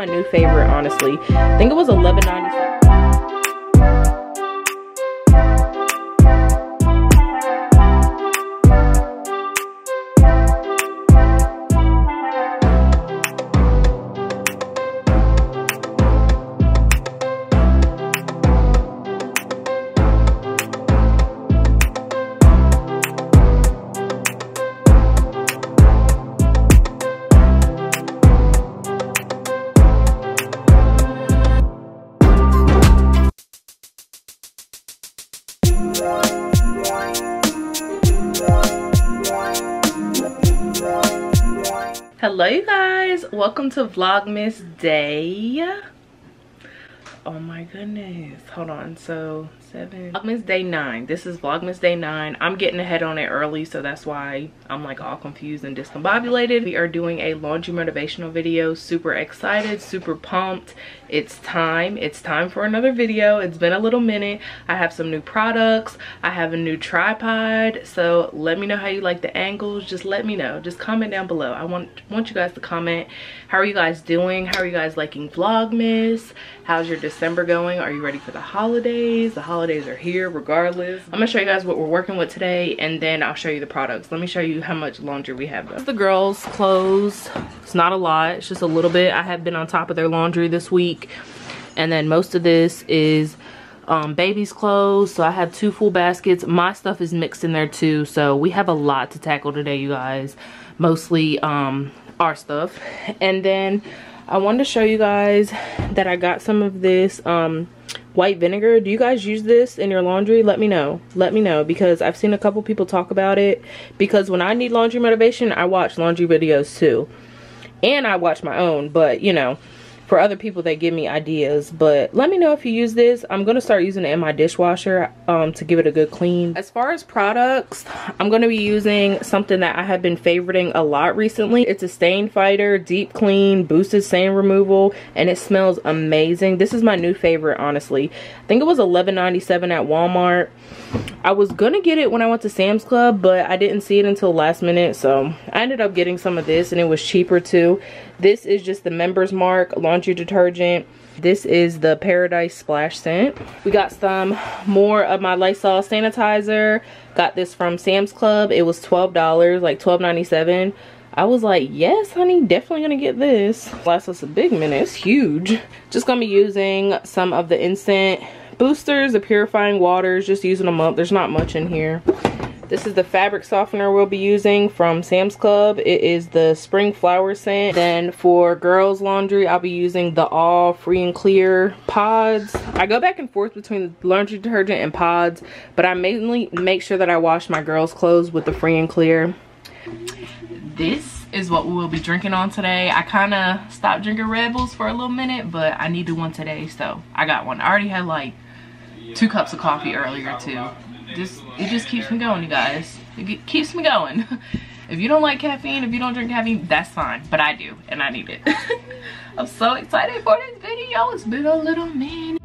my new favorite, honestly. I think it was $11.95. Hello you guys, welcome to Vlogmas day, oh my goodness, hold on, so Vlogmas day 9. This is Vlogmas day 9. I'm getting ahead on it early, so that's why I'm like all confused and discombobulated. We are doing a laundry motivational video. Super excited, super pumped. It's time for another video. It's been a little minute. I have some new products. I have a new tripod. So let me know how you like the angles. Just let me know. Just comment down below. I want you guys to comment. How are you guys doing? How are you guys liking Vlogmas? How's your December going? Are you ready for the holidays? The holidays are here regardless. I'm gonna show you guys what we're working with today, and then I'll show you the products. Let me show you how much laundry we have though. This is the girls' clothes. It's not a lot, it's just a little bit. I have been on top of their laundry this week, and then most of this is baby's clothes. So I have 2 full baskets. My stuff is mixed in there too, so we have a lot to tackle today, you guys. Mostly our stuff. And then I wanted to show you guys that I got some of this white vinegar. Do you guys use this in your laundry? Let me know. Let me know, because I've seen a couple people talk about it. Because when I need laundry motivation, I watch laundry videos too. And I watch my own, but you know, for other people they give me ideas. But let me know if you use this. I'm gonna start using it in my dishwasher to give it a good clean. As far as products, I'm gonna be using something that I have been favoriting a lot recently. It's a stain fighter, deep clean, boosted stain removal, and it smells amazing. This is my new favorite, honestly. I think it was $11.97 at Walmart. I was gonna get it when I went to Sam's Club, but I didn't see it until last minute, so I ended up getting some of this, and it was cheaper too. This is just the Member's Mark laundry detergent. This is the Paradise Splash scent. We got some more of my Lysol sanitizer. Got this from Sam's Club. It was $12, like $12.97. I was like, yes, honey, definitely gonna get this. Lasts us a big minute, it's huge. Just gonna be using some of the instant boosters, the purifying waters, just using them up. There's not much in here. This is the fabric softener we'll be using from Sam's Club. It is the Spring Flower scent. Then for girls' laundry, I'll be using the All Free and Clear pods. I go back and forth between laundry detergent and pods, but I mainly make sure that I wash my girls' clothes with the Free and Clear. This is what we will be drinking on today. I kind of stopped drinking Red Bulls for a little minute, but I needed one today, so I got one. I already had like 2 cups of coffee earlier too. It just keeps me going, you guys. It keeps me going. If you don't like caffeine, if you don't drink caffeine, that's fine. But I do, and I need it. I'm so excited for this video. It's been a little minute.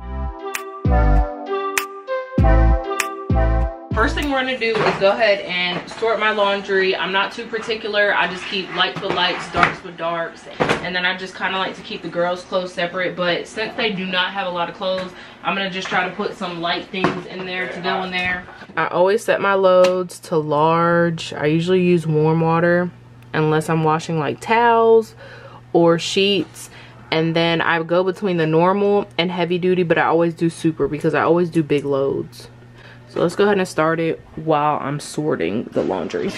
First thing we're gonna do is go ahead and sort my laundry. I'm not too particular. I just keep lights with lights, darks with darks. And then I just kind of like to keep the girls' clothes separate. But since they do not have a lot of clothes, I'm gonna just try to put some light things in there to go in there. I always set my loads to large. I usually use warm water unless I'm washing like towels or sheets. And then I go between the normal and heavy duty, but I always do super because I always do big loads. So let's go ahead and start it while I'm sorting the laundry.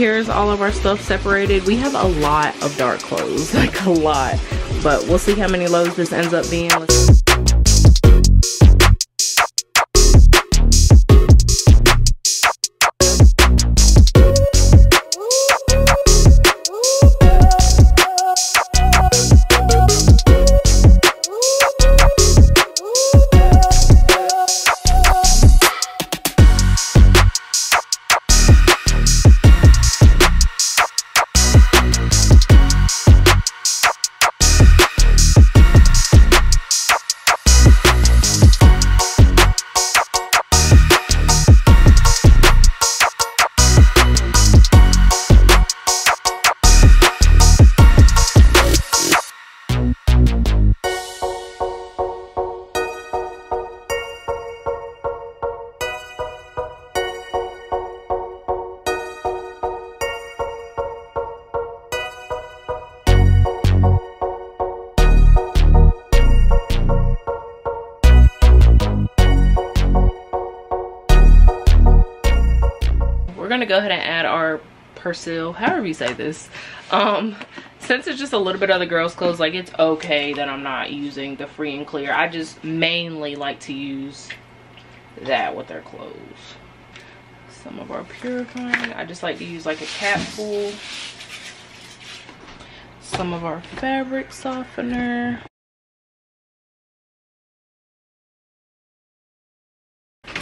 here's all of our stuff separated. We have a lot of dark clothes, like a lot, but we'll see how many loads this ends up being. We're gonna go ahead and add our persil, however you say this. Since it's just a little bit of the girls' clothes, like, it's okay that I'm not using the free and clear. I just mainly like to use that with their clothes. Some of our purifying, I just like to use like a capful. Some of our fabric softener.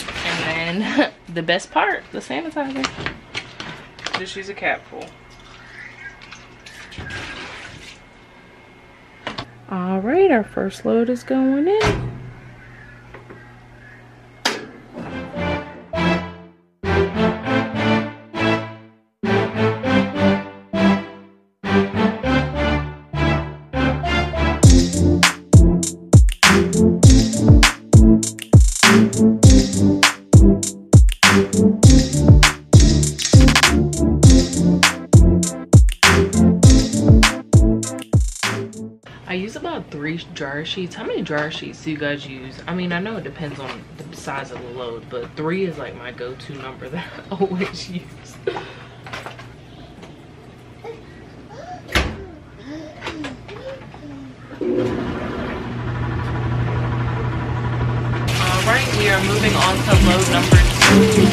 And then the best part, the sanitizer. Just use a capful. All right, our first load is going in. Dryer sheets. How many dryer sheets do you guys use? I mean, I know it depends on the size of the load, but 3 is like my go-to number that I always use. All right, we are moving on to load number 2.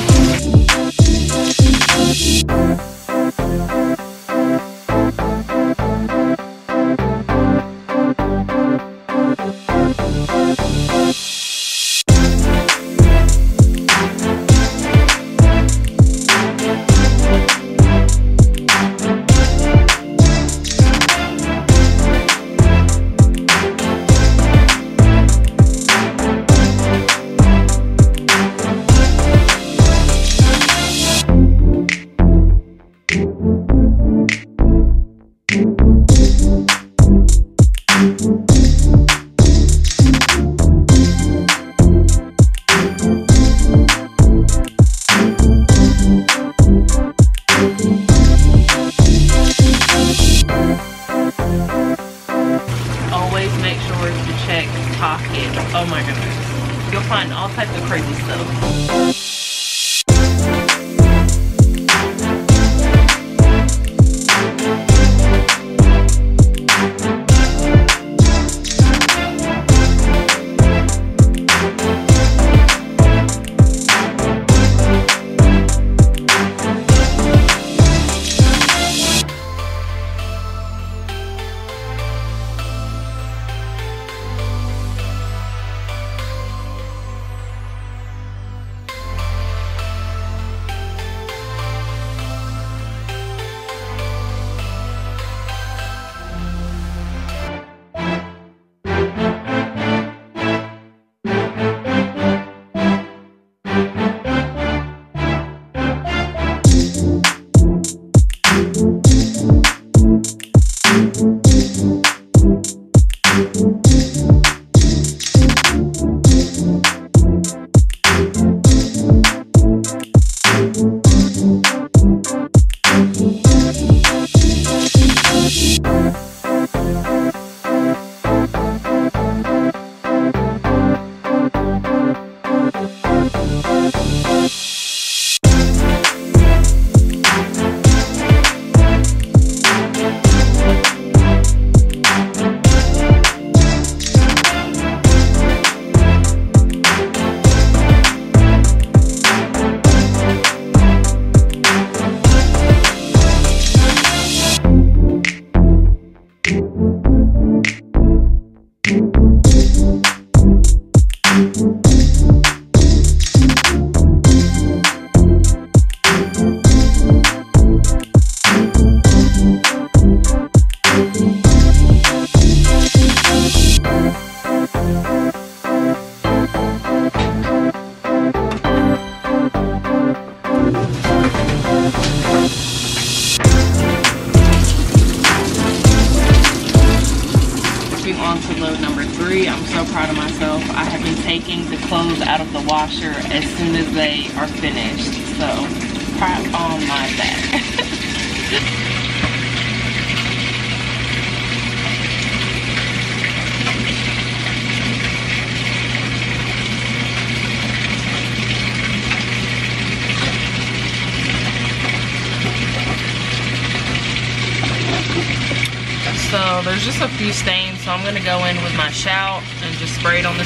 taking the clothes out of the washer as soon as they are finished. So, prop on my back. So there's just a few stains, so I'm going to go in with my shout and just spray it on the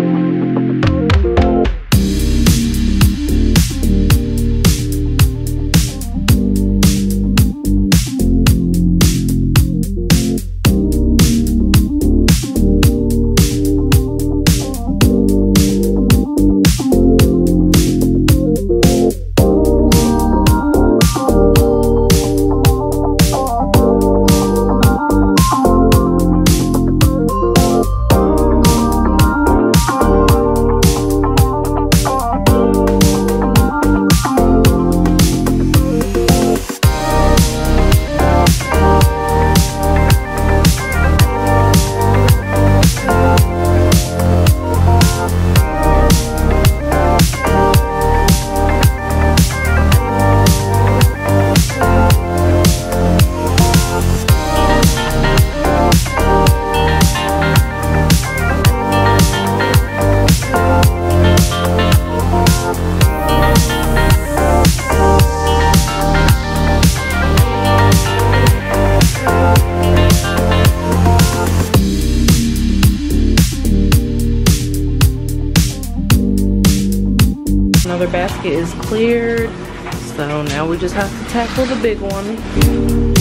basket is cleared, so now we just have to tackle the big one.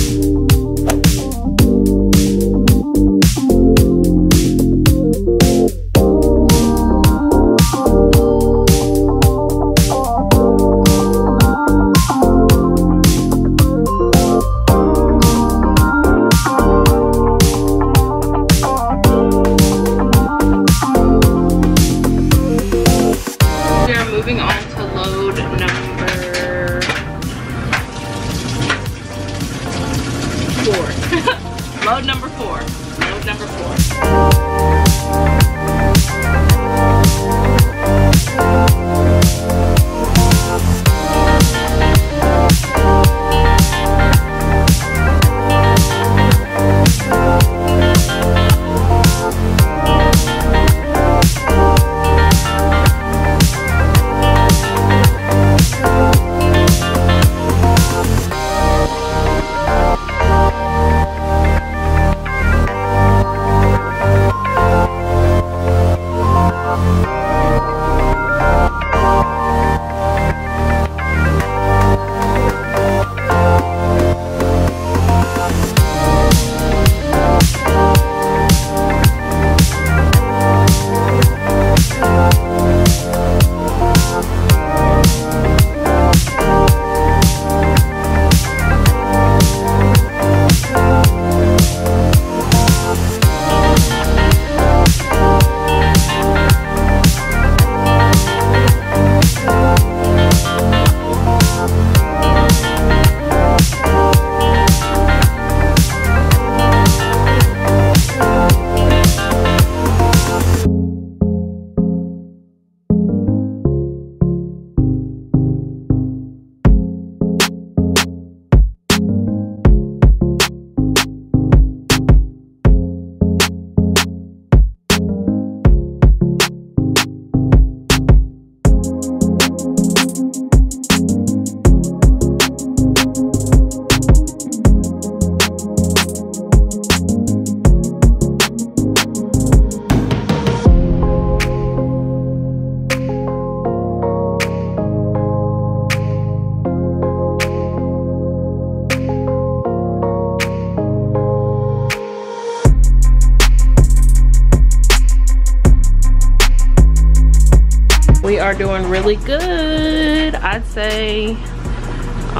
Are doing really good. I'd say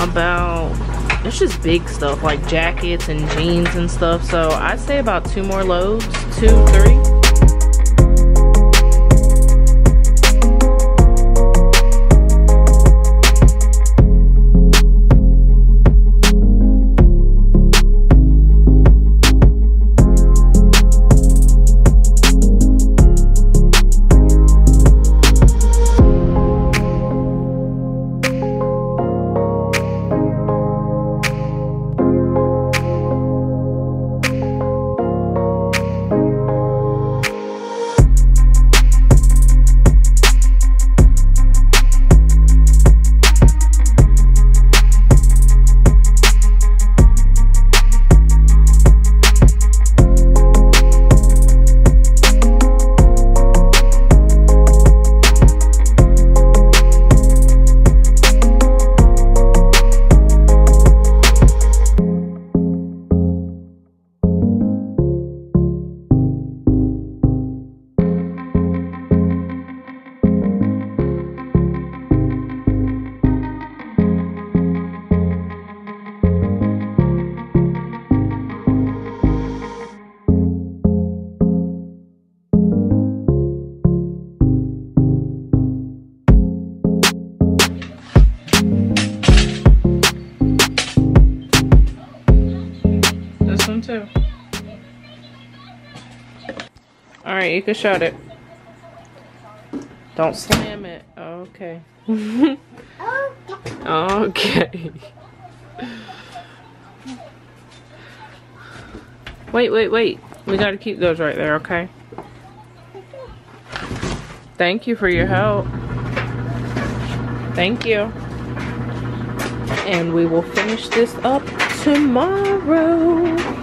about, it's just big stuff like jackets and jeans and stuff, so I'd say about 2 more loads, 2, 3. too. Alright, you can shut it. Don't slam it. Okay. Okay. Wait, wait, wait. We gotta keep those right there, okay? Thank you for your help. Thank you. And we will finish this up tomorrow.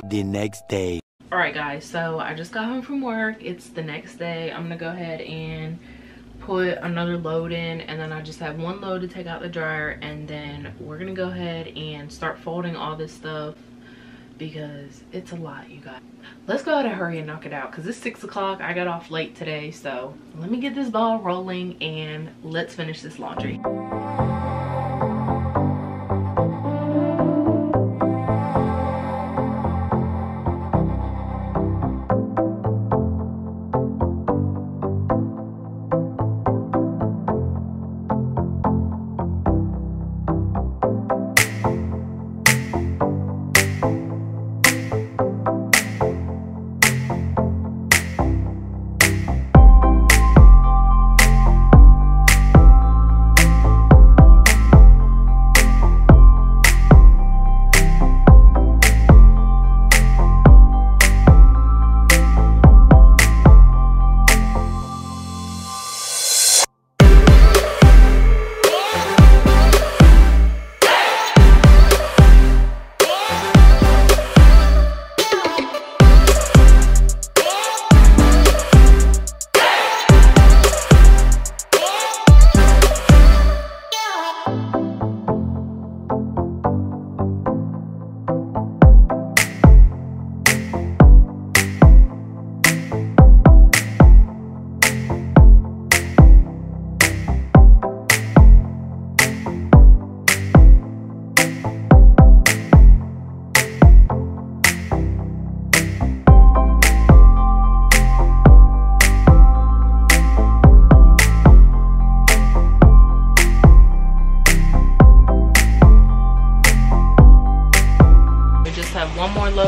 The next day. Alright guys, so I just got home from work. It's the next day. I'm gonna go ahead and put another load in, and then I just have one load to take out the dryer, and then we're gonna go ahead and start folding all this stuff because it's a lot, you guys. Let's go ahead and hurry and knock it out because it's 6 o'clock. I got off late today, so let me get this ball rolling and let's finish this laundry.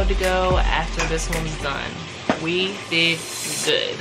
To go after this one's done. We did good.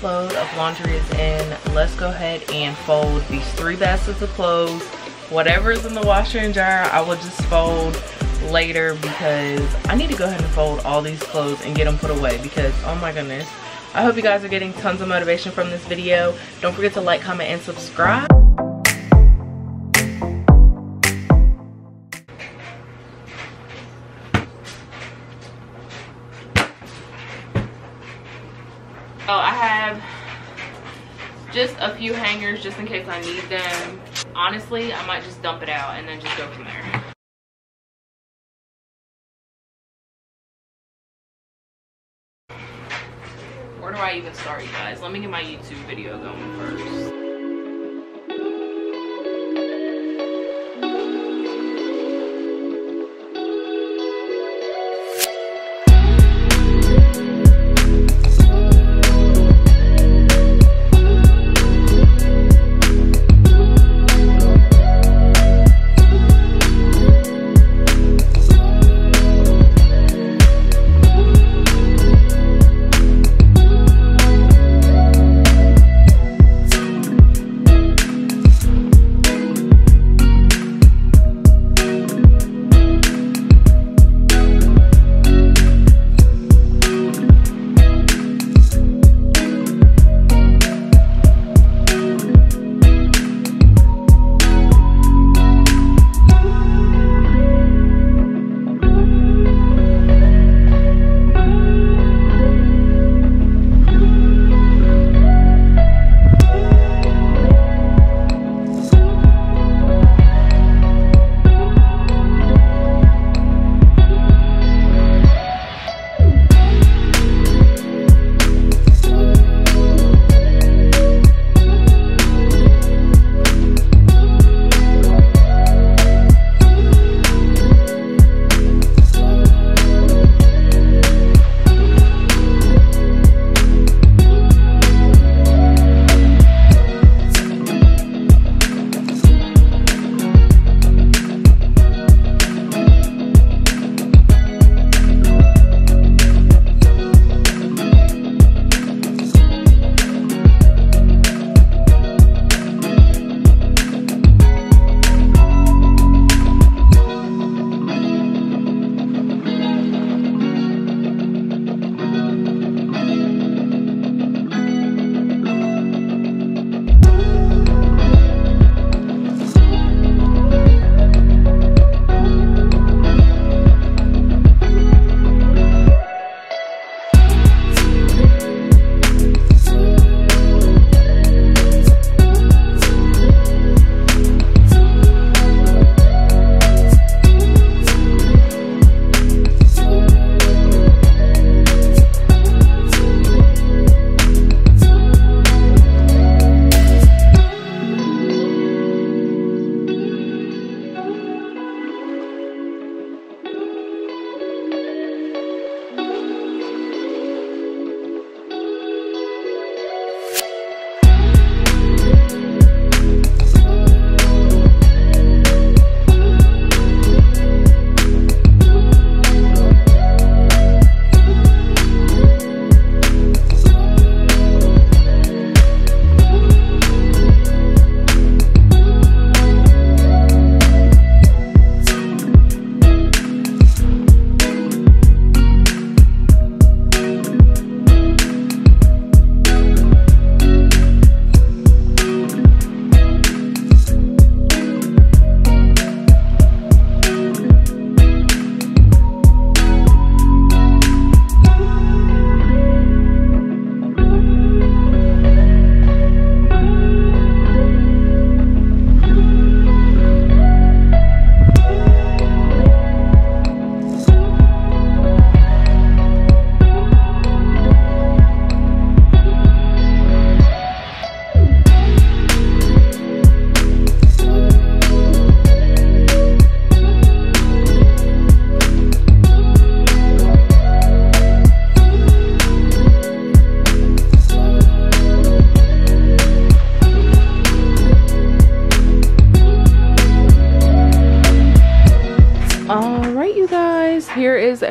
Load of laundry is in. Let's go ahead and fold these 3 baskets of clothes. Whatever's in the washer and dryer, I will just fold later because I need to go ahead and fold all these clothes and get them put away because, oh my goodness. I hope you guys are getting tons of motivation from this video. Don't forget to like, comment, and subscribe. Oh, I have just a few hangers just in case I need them. Honestly, I might just dump it out and then just go from there. Where do I even start, you guys? Let me get my YouTube video going first.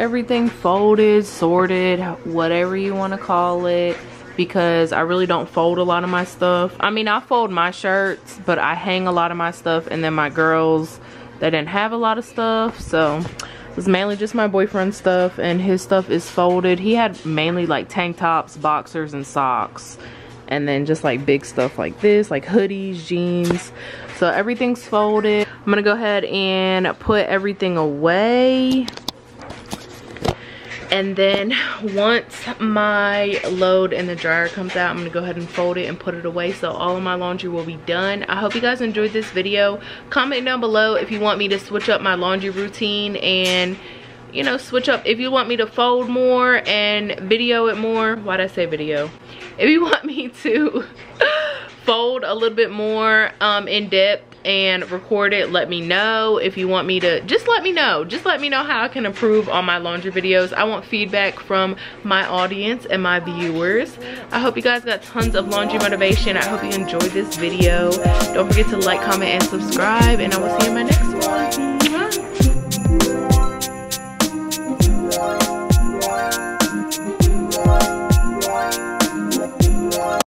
everything folded, sorted, whatever you want to call it, because I really don't fold a lot of my stuff. I mean, I fold my shirts, but I hang a lot of my stuff, and then my girls, they didn't have a lot of stuff, so it's mainly just my boyfriend's stuff, and his stuff is folded. He had mainly like tank tops, boxers, and socks, and then just like big stuff like this, like hoodies, jeans. So everything's folded. I'm gonna go ahead and put everything away. And then once my load in the dryer comes out, I'm gonna go ahead and fold it and put it away, so all of my laundry will be done. I hope you guys enjoyed this video. Comment down below if you want me to switch up my laundry routine and, you know, switch up. If you want me to fold more and video it more. Why'd I say video? If you want me to fold a little bit more in depth and record it, let me know. If you want me to, just let me know. Just let me know how I can improve on my laundry videos. I want feedback from my audience and my viewers. I hope you guys got tons of laundry motivation. I hope you enjoyed this video. Don't forget to like, comment, and subscribe, and I will see you in my next one.